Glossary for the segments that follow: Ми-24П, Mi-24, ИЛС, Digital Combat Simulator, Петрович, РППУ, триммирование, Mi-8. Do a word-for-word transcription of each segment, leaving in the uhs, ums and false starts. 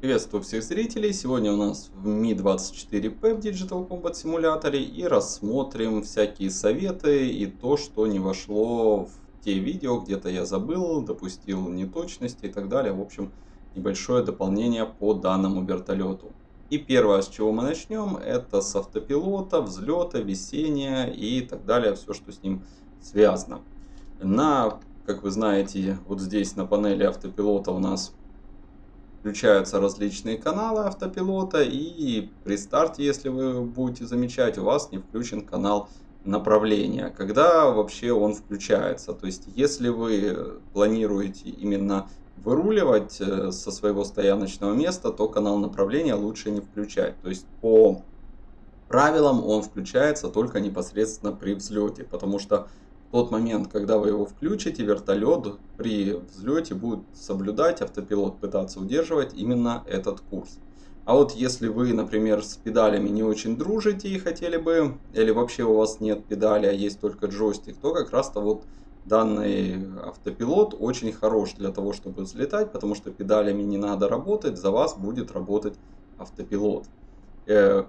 Приветствую всех зрителей! Сегодня у нас в Ми двадцать четыре П в Digital Combat Simulator и рассмотрим всякие советы и то, что не вошло в те видео, где-то я забыл, допустил неточности и так далее. В общем, небольшое дополнение по данному вертолету. И первое, с чего мы начнем, это с автопилота, взлета, весения и так далее, все, что с ним связано. На, как вы знаете, вот здесь на панели автопилота у нас включаются различные каналы автопилота, и при старте, если вы будете замечать, у вас не включен канал направления. Когда вообще он включается? То есть, если вы планируете именно выруливать со своего стояночного места, то канал направления лучше не включать. То есть, по правилам он включается только непосредственно при взлете, потому что в тот момент, когда вы его включите, вертолет при взлете будет соблюдать, автопилот пытаться удерживать именно этот курс. А вот если вы, например, с педалями не очень дружите и хотели бы, или вообще у вас нет педали, а есть только джойстик, то как раз-то вот данный автопилот очень хорош для того, чтобы взлетать, потому что педалями не надо работать, за вас будет работать автопилот.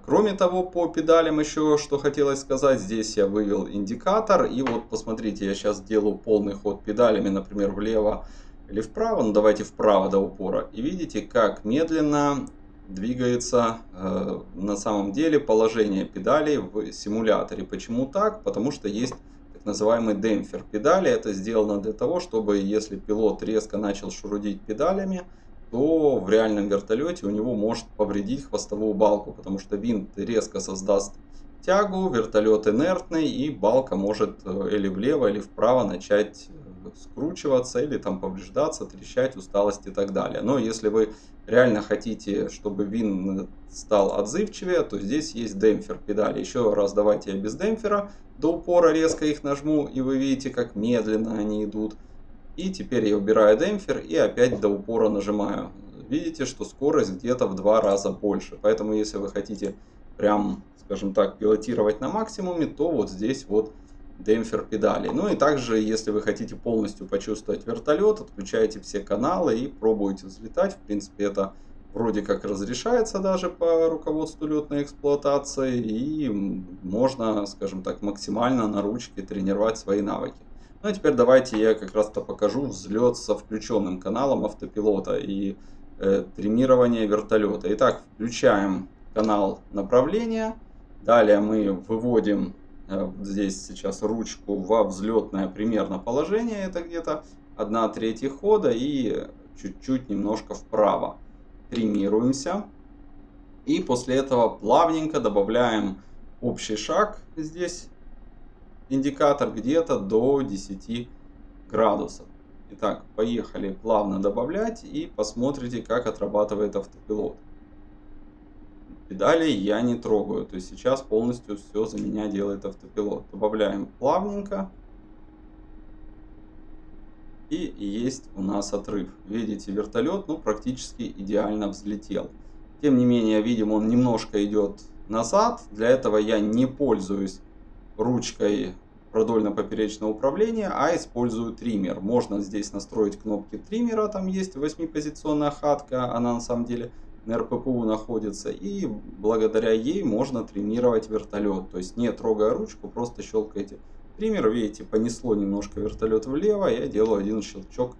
Кроме того, по педалям еще что хотелось сказать, здесь я вывел индикатор, и вот посмотрите, я сейчас делаю полный ход педалями, например, влево или вправо, ну давайте вправо до упора, и видите, как медленно двигается э, на самом деле положение педалей в симуляторе. Почему так? Потому что есть так называемый демпфер педали, это сделано для того, чтобы если пилот резко начал шурудить педалями, то в реальном вертолете у него может повредить хвостовую балку, потому что винт резко создаст тягу, вертолет инертный, и балка может или влево, или вправо начать скручиваться, или там повреждаться, трещать, усталость и так далее. Но если вы реально хотите, чтобы винт стал отзывчивее, то здесь есть демпфер педали. Еще раз давайте я без демпфера до упора резко их нажму, и вы видите, как медленно они идут. И теперь я убираю демпфер и опять до упора нажимаю. Видите, что скорость где-то в два раза больше. Поэтому, если вы хотите прям, скажем так, пилотировать на максимуме, то вот здесь вот демпфер педали. Ну и также, если вы хотите полностью почувствовать вертолет, отключаете все каналы и пробуете взлетать. В принципе, это вроде как разрешается даже по руководству летной эксплуатации. И можно, скажем так, максимально на ручке тренировать свои навыки. Ну а теперь давайте я как раз-то покажу взлет со включенным каналом автопилота и э, триммирование вертолета. Итак, включаем канал направления. Далее мы выводим э, здесь сейчас ручку во взлетное примерно положение. Это где-то одна треть хода и чуть-чуть немножко вправо. Триммируемся. И после этого плавненько добавляем общий шаг здесь. Индикатор где-то до десяти градусов. Итак, поехали плавно добавлять и посмотрите, как отрабатывает автопилот. Педали я не трогаю, то есть сейчас полностью все за меня делает автопилот. Добавляем плавненько. И есть у нас отрыв. Видите, вертолет ну, практически идеально взлетел. Тем не менее, видим, он немножко идет назад. Для этого я не пользуюсь ручкой продольно-поперечного управления, а использую триммер. Можно здесь настроить кнопки триммера, там есть восьмипозиционная хатка, она на самом деле на эр пэ пэ у находится, и благодаря ей можно триммировать вертолет. То есть не трогая ручку, просто щелкаете триммер, видите, понесло немножко вертолет влево, я делаю один щелчок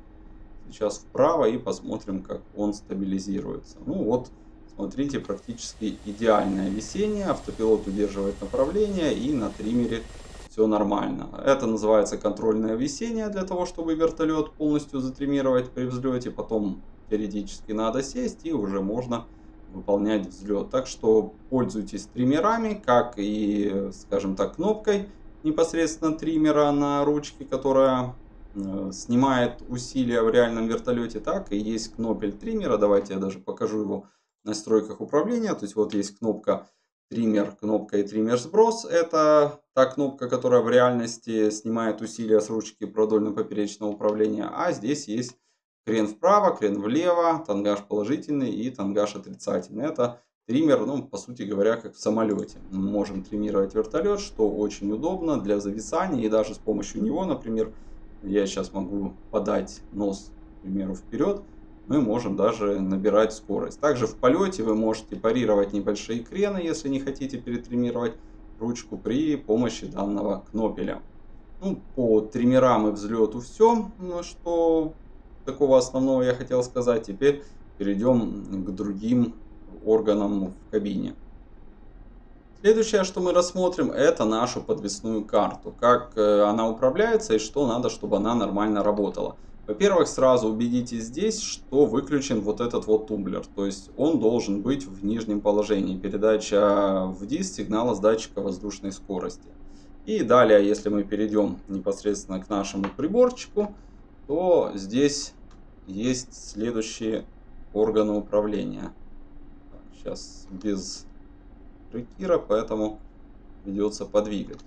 сейчас вправо и посмотрим, как он стабилизируется. Ну вот. Смотрите, практически идеальное весение, автопилот удерживает направление и на триммере все нормально. Это называется контрольное весение для того, чтобы вертолет полностью затриммировать при взлете. Потом теоретически надо сесть и уже можно выполнять взлет. Так что пользуйтесь триммерами, как и, скажем так, кнопкой непосредственно триммера на ручке, которая снимает усилия в реальном вертолете, так и есть кнопель триммера. Давайте я даже покажу его. В настройках управления, то есть вот есть кнопка триммер, кнопка и триммер сброс. Это та кнопка, которая в реальности снимает усилия с ручки продольно-поперечного управления. А здесь есть крен вправо, крен влево, тангаж положительный и тангаж отрицательный. Это триммер, ну по сути говоря, как в самолете. Мы можем триммировать вертолет, что очень удобно для зависания. И даже с помощью него, например, я сейчас могу подать нос, к примеру, вперед. мы можем даже набирать скорость. Также в полете вы можете парировать небольшие крены, если не хотите перетримировать ручку при помощи данного кнопеля. Ну, по триммерам и взлету все, что такого основного я хотел сказать. Теперь перейдем к другим органам в кабине. Следующее, что мы рассмотрим, это нашу подвесную карту. Как она управляется и что надо, чтобы она нормально работала. Во-первых, сразу убедитесь здесь, что выключен вот этот вот тумблер. То есть он должен быть в нижнем положении. Передача в дис сигнала с датчика воздушной скорости. И далее, если мы перейдем непосредственно к нашему приборчику, то здесь есть следующие органы управления. Сейчас без... рекира, поэтому придется подвигать.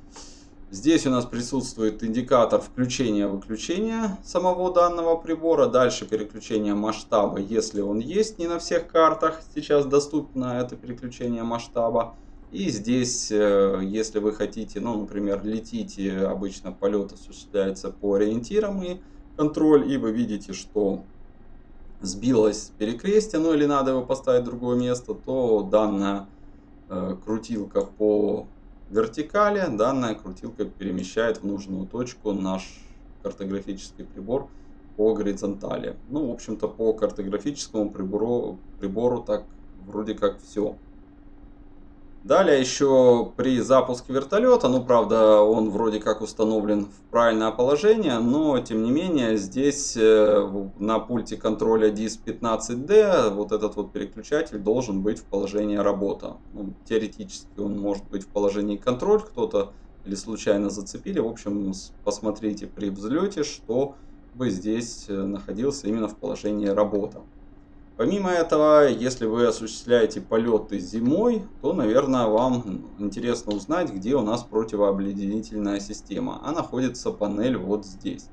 Здесь у нас присутствует индикатор включения-выключения самого данного прибора. Дальше переключение масштаба, если он есть. Не на всех картах сейчас доступно это переключение масштаба. И здесь, если вы хотите, ну, например, летите, обычно полет осуществляется по ориентирам и контроль, и вы видите, что сбилось перекрестие, ну или надо его поставить в другое место, то данная крутилка по вертикали, данная крутилка перемещает в нужную точку наш картографический прибор по горизонтали. Ну, в общем-то, по картографическому прибору, прибору так вроде как все. Далее еще при запуске вертолета, ну, правда, он вроде как установлен в правильное положение, но, тем не менее, здесь на пульте контроля дис пятнадцать дэ вот этот вот переключатель должен быть в положении работа. Ну, теоретически он может быть в положении контроль, кто-то или случайно зацепили. В общем, посмотрите при взлете, чтобы здесь находился именно в положении работа. Помимо этого, если вы осуществляете полеты зимой, то, наверное, вам интересно узнать, где у нас противообледенительная система. А находится панель вот здесь.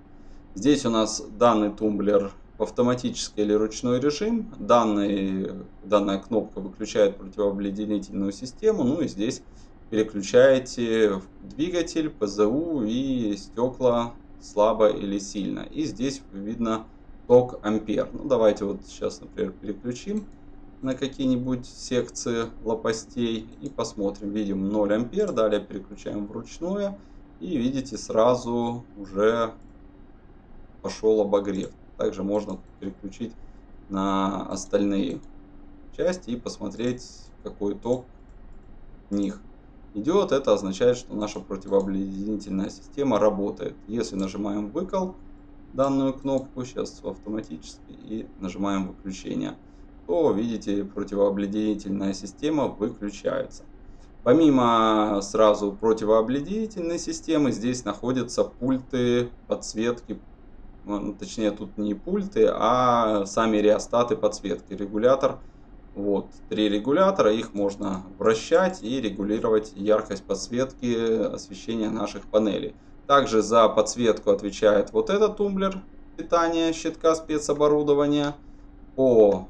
Здесь у нас данный тумблер в автоматический или ручной режим. Данный, данная кнопка выключает противообледенительную систему. Ну и здесь переключаете двигатель, ПЗУ и стекла слабо или сильно. И здесь видно... ток ампер. Ну, давайте вот сейчас, например, переключим на какие-нибудь секции лопастей и посмотрим. Видим ноль ампер, далее переключаем вручную и видите, сразу уже пошел обогрев. Также можно переключить на остальные части и посмотреть, какой ток в них идет. Это означает, что наша противообледенительная система работает. Если нажимаем выкл данную кнопку, сейчас автоматически, и нажимаем выключение, то видите, противообледенительная система выключается. Помимо сразу противообледенительной системы, здесь находятся пульты подсветки, точнее тут не пульты, а сами реостаты подсветки, регулятор. Вот три регулятора, их можно вращать и регулировать яркость подсветки освещения наших панелей. Также за подсветку отвечает вот этот тумблер питания щитка спецоборудования. По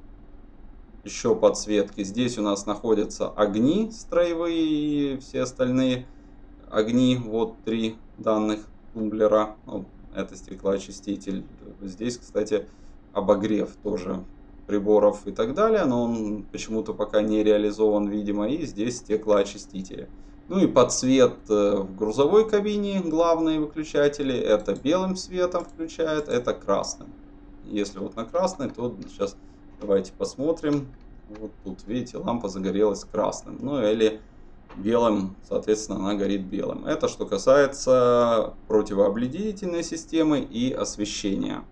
еще подсветке здесь у нас находятся огни строевые и все остальные огни. Вот три данных тумблера. Ну, это стеклоочиститель. Здесь, кстати, обогрев тоже приборов и так далее. Но он почему-то пока не реализован, видимо. И здесь стеклоочистители. Ну и подсвет в грузовой кабине, главные выключатели, это белым светом включает, это красным. Если вот на красный, то сейчас давайте посмотрим. Вот тут, видите, лампа загорелась красным. Ну или белым, соответственно, она горит белым. Это что касается противообледенительной системы и освещения.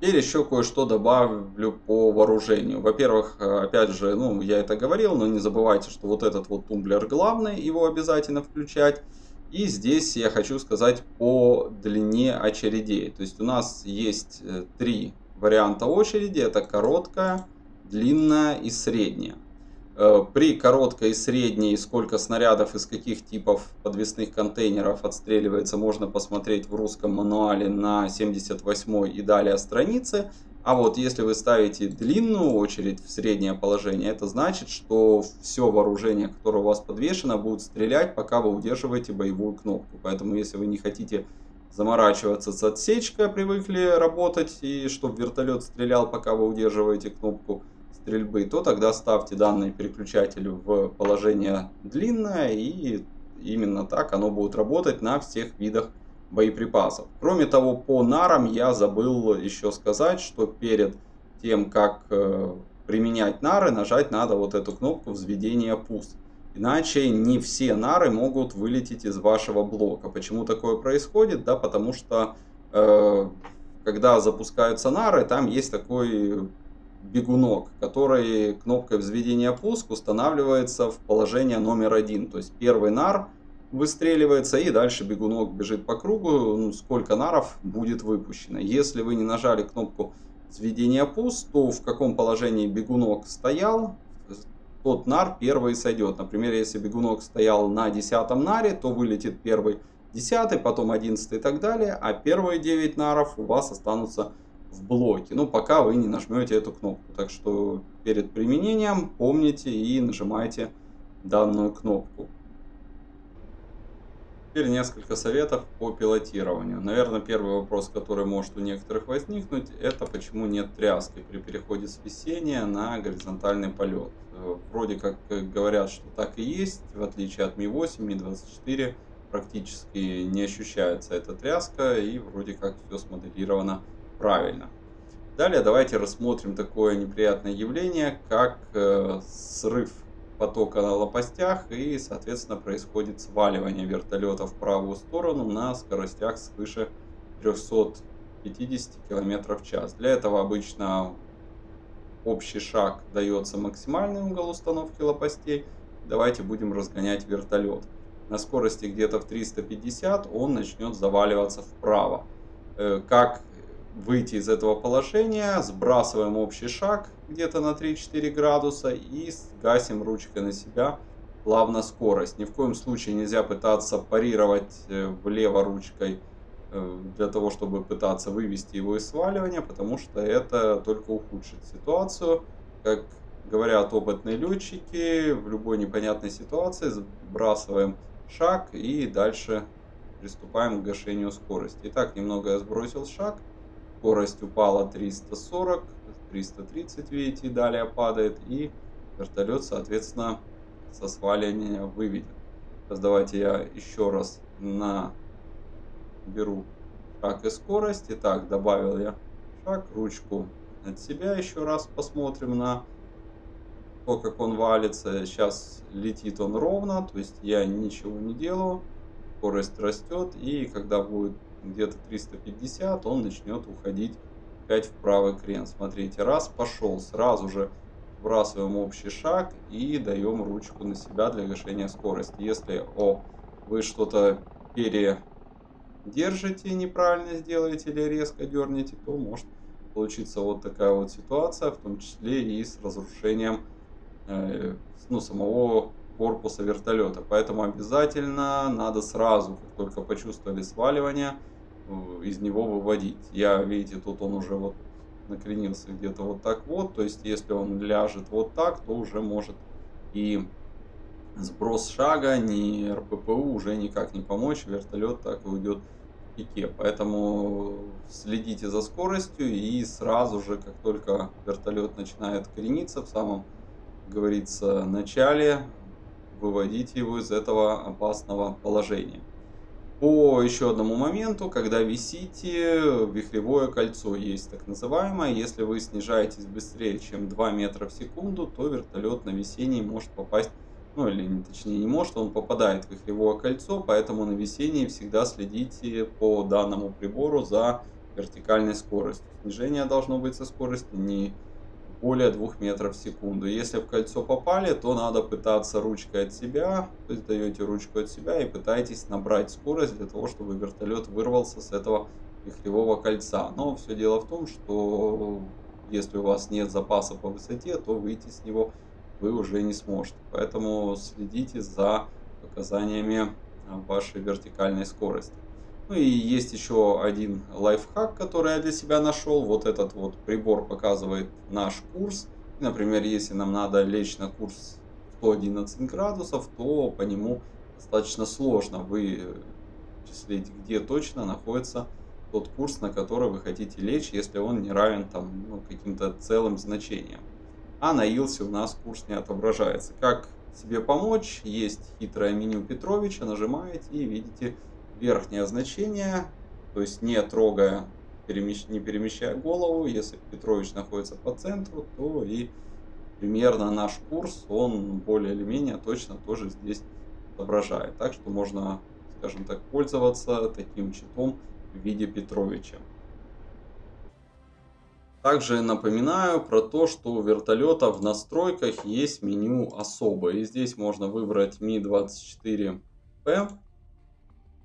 Теперь еще кое-что добавлю по вооружению. Во-первых, опять же, ну, я это говорил, но не забывайте, что вот этот вот тумблер главный, его обязательно включать. И здесь я хочу сказать по длине очередей. То есть у нас есть три варианта очереди. Это короткая, длинная и средняя. При короткой и средней сколько снарядов из каких типов подвесных контейнеров отстреливается, можно посмотреть в русском мануале на семьдесят восьмой и далее странице. А вот если вы ставите длинную очередь в среднее положение, это значит, что все вооружение, которое у вас подвешено, будет стрелять, пока вы удерживаете боевую кнопку. Поэтому если вы не хотите заморачиваться с отсечкой, привыкли работать, и чтобы вертолет стрелял, пока вы удерживаете кнопку стрельбы, то тогда ставьте данный переключатель в положение длинное, и именно так оно будет работать на всех видах боеприпасов. Кроме того, по нарам я забыл еще сказать, что перед тем, как применять нары, нажать надо вот эту кнопку взведения пуст. Иначе не все нары могут вылететь из вашего блока. Почему такое происходит? Да, потому что э, когда запускаются нары, там есть такой бегунок, который кнопкой взведения пуск устанавливается в положение номер один. То есть первый нар выстреливается, и дальше бегунок бежит по кругу, ну, сколько наров будет выпущено. Если вы не нажали кнопку взведения пуск, то в каком положении бегунок стоял, тот нар первый сойдет. Например, если бегунок стоял на десятом наре, то вылетит первый десятый, потом одиннадцатый и так далее, а первые девять наров у вас останутся в блоке, ну, пока вы не нажмете эту кнопку. Так что перед применением помните и нажимайте данную кнопку. Теперь несколько советов по пилотированию. Наверное, первый вопрос, который может у некоторых возникнуть, это почему нет тряски при переходе с висения на горизонтальный полет. Вроде как говорят, что так и есть, в отличие от Ми восемь, Ми двадцать четыре практически не ощущается эта тряска, и вроде как все смоделировано правильно. Далее давайте рассмотрим такое неприятное явление, как срыв потока на лопастях, и, соответственно, происходит сваливание вертолета в правую сторону на скоростях свыше трёхсот пятидесяти километров в час. Для этого обычно общий шаг дается максимальный угол установки лопастей. Давайте будем разгонять вертолет. На скорости где-то в триста пятьдесят он начнет заваливаться вправо. Как выйти из этого положения? Сбрасываем общий шаг где-то на три-четыре градуса и гасим ручкой на себя плавно скорость. Ни в коем случае нельзя пытаться парировать влево ручкой для того, чтобы пытаться вывести его из сваливания, потому что это только ухудшит ситуацию. Как говорят опытные летчики, в любой непонятной ситуации сбрасываем шаг и дальше приступаем к гашению скорости. Итак, немного я сбросил шаг. Скорость упала триста сорок, триста тридцать, видите, и далее падает. И вертолет, соответственно, со сваливания выведен. Сейчас давайте я еще раз наберу шаг и скорость. Итак, добавил я шаг, ручку от себя еще раз посмотрим на то, как он валится. Сейчас летит он ровно, то есть я ничего не делаю. Скорость растет, и когда будет где-то триста пятьдесят, он начнет уходить опять в правый крен. Смотрите, раз пошел, сразу же вбрасываем общий шаг и даем ручку на себя для гашения скорости. Если о, вы что-то передержите, неправильно сделаете или резко дернете, то может получиться вот такая вот ситуация, в том числе и с разрушением э, ну, самого корпуса вертолета. Поэтому обязательно надо сразу, как только почувствовали сваливание, из него выводить. Я, видите, тут он уже вот накренился где-то вот так вот. То есть, если он ляжет вот так, то уже может и сброс шага, ни РППУ уже никак не помочь. Вертолет так и уйдет в пике. Поэтому следите за скоростью, и сразу же, как только вертолет начинает крениться, в самом, говорится, начале, выводите его из этого опасного положения. По еще одному моменту, когда висите, вихревое кольцо есть так называемое. Если вы снижаетесь быстрее, чем два метра в секунду, то вертолет на висении может попасть, ну или точнее не может, он попадает в вихревое кольцо, поэтому на висении всегда следите по данному прибору за вертикальной скоростью. Снижение должно быть со скоростью не более двух метров в секунду. Если в кольцо попали, то надо пытаться ручкой от себя, то есть даете ручку от себя и пытаетесь набрать скорость для того, чтобы вертолет вырвался с этого вихревого кольца. Но все дело в том, что если у вас нет запаса по высоте, то выйти с него вы уже не сможете. Поэтому следите за показаниями вашей вертикальной скорости. Ну и есть еще один лайфхак, который я для себя нашел. Вот этот вот прибор показывает наш курс. Например, если нам надо лечь на курс сто одиннадцать градусов, то по нему достаточно сложно. Вы вычислить, где точно находится тот курс, на который вы хотите лечь, если он не равен там, ну, каким-то целым значениям. А на ИЛСе у нас курс не отображается. Как себе помочь? Есть хитрое меню Петровича, нажимаете и видите верхнее значение, то есть не трогая, перемещ... не перемещая голову, если Петрович находится по центру, то и примерно наш курс, он более или менее точно тоже здесь отображает. Так что можно, скажем так, пользоваться таким читом в виде Петровича. Также напоминаю про то, что у вертолета в настройках есть меню особое. И здесь можно выбрать Ми двадцать четыре П,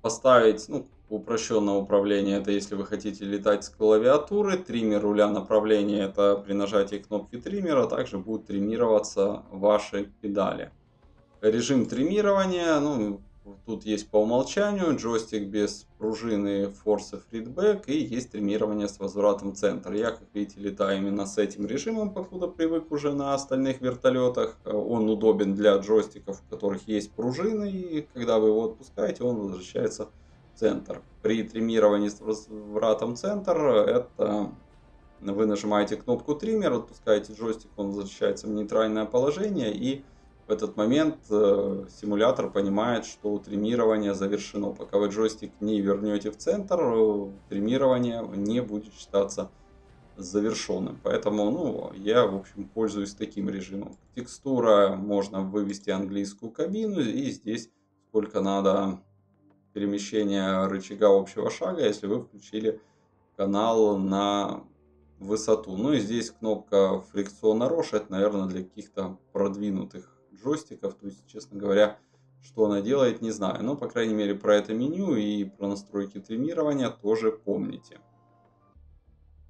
поставить, ну, упрощенное управление, это если вы хотите летать с клавиатуры, триммер руля направления, это при нажатии кнопки триммера также будут триммироваться ваши педали. Режим триммирования, ну, тут есть по умолчанию джойстик без пружины, форс и фидбэк, и есть триммирование с возвратом в центр. Я, как видите, летаю именно с этим режимом, покуда привык уже на остальных вертолетах. Он удобен для джойстиков, у которых есть пружины, и когда вы его отпускаете, он возвращается в центр. При триммировании с возвратом в центр это вы нажимаете кнопку триммер, отпускаете джойстик, он возвращается в нейтральное положение, и в этот момент э, симулятор понимает, что триммирование завершено. Пока вы джойстик не вернете в центр, триммирование не будет считаться завершенным. Поэтому, ну, я, в общем, пользуюсь таким режимом. Текстура, можно вывести английскую кабину. И здесь сколько надо перемещения рычага общего шага, если вы включили канал на высоту. Ну и здесь кнопка фрикциона рош, это, наверное, для каких-то продвинутых джойстиков, то есть, честно говоря, что она делает, не знаю. Но, по крайней мере, про это меню и про настройки триммирования тоже помните.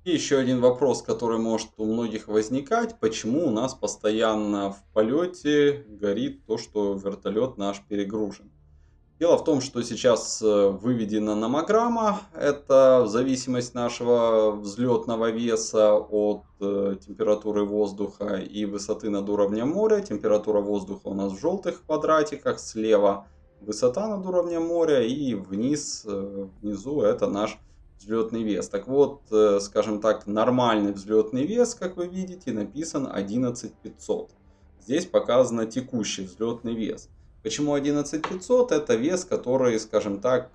И еще один вопрос, который может у многих возникать. Почему у нас постоянно в полете горит то, что вертолет наш перегружен? Дело в том, что сейчас выведена номограмма. Это зависимость нашего взлетного веса от температуры воздуха и высоты над уровнем моря. Температура воздуха у нас в желтых квадратиках. Слева высота над уровнем моря. И вниз, внизу это наш взлетный вес. Так вот, скажем так, нормальный взлетный вес, как вы видите, написан одиннадцать тысяч пятьсот. Здесь показано текущий взлетный вес. Почему одиннадцать тысяч пятьсот? Это вес, который, скажем так,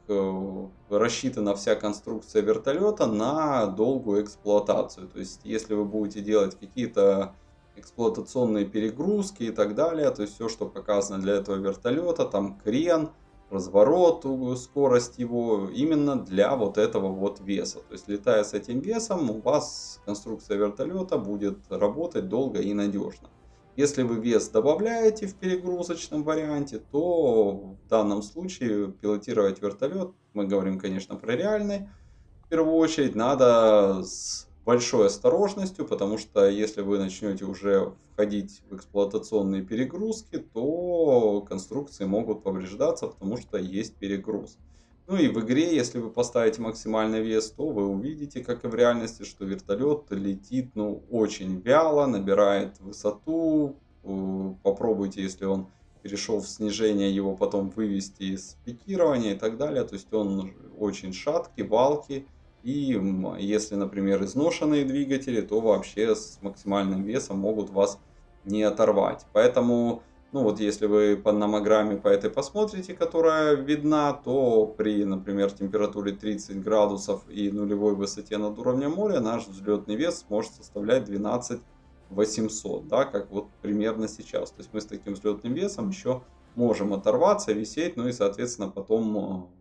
рассчитана вся конструкция вертолета на долгую эксплуатацию. То есть, если вы будете делать какие-то эксплуатационные перегрузки и так далее, то есть все, что показано для этого вертолета, там крен, разворот, скорость его, именно для вот этого вот веса. То есть, летая с этим весом, у вас конструкция вертолета будет работать долго и надежно. Если вы вес добавляете в перегрузочном варианте, то в данном случае пилотировать вертолет, мы говорим, конечно, про реальный, в первую очередь надо с большой осторожностью, потому что если вы начнете уже входить в эксплуатационные перегрузки, то конструкции могут повреждаться, потому что есть перегруз. Ну и в игре, если вы поставите максимальный вес, то вы увидите, как и в реальности, что вертолет летит, ну, очень вяло, набирает высоту. Попробуйте, если он перешел в снижение, его потом вывести из пикирования и так далее. То есть он очень шаткий, валкий. И если, например, изношенные двигатели, то вообще с максимальным весом могут вас не оторвать. Поэтому... Ну вот если вы по номограмме по этой посмотрите, которая видна, то при, например, температуре тридцать градусов и нулевой высоте над уровнем моря наш взлетный вес может составлять двенадцать тысяч восемьсот, да, как вот примерно сейчас. То есть мы с таким взлетным весом еще можем оторваться, висеть, ну и, соответственно, потом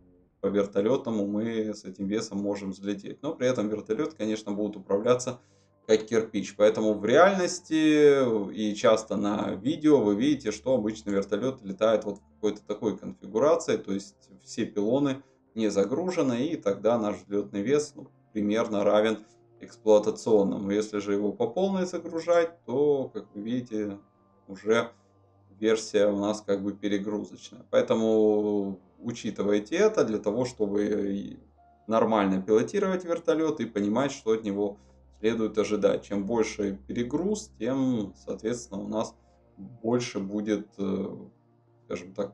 по вертолетному мы с этим весом можем взлететь. Но при этом вертолет, конечно, будет управляться как кирпич. Поэтому в реальности и часто на видео вы видите, что обычно вертолет летает вот в какой-то такой конфигурации. То есть все пилоны не загружены, и тогда наш взлетный вес, ну, примерно равен эксплуатационному. Если же его по полной загружать, то, как вы видите, уже версия у нас как бы перегрузочная. Поэтому учитывайте это для того, чтобы нормально пилотировать вертолет и понимать, что от него следует ожидать. Чем больше перегруз, тем, соответственно, у нас больше будет, скажем так,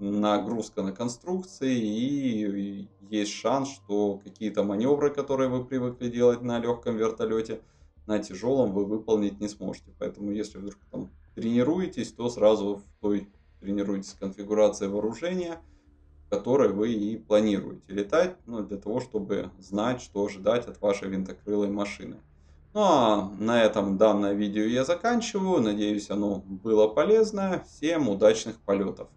нагрузка на конструкции, и есть шанс, что какие-то маневры, которые вы привыкли делать на легком вертолете, на тяжелом вы выполнить не сможете. Поэтому если вдруг там тренируетесь, то сразу в той тренируйтесь конфигурации вооружения, в которой вы и планируете летать, ну, для того, чтобы знать, что ожидать от вашей винтокрылой машины. Ну а на этом данное видео я заканчиваю. Надеюсь, оно было полезно. Всем удачных полетов!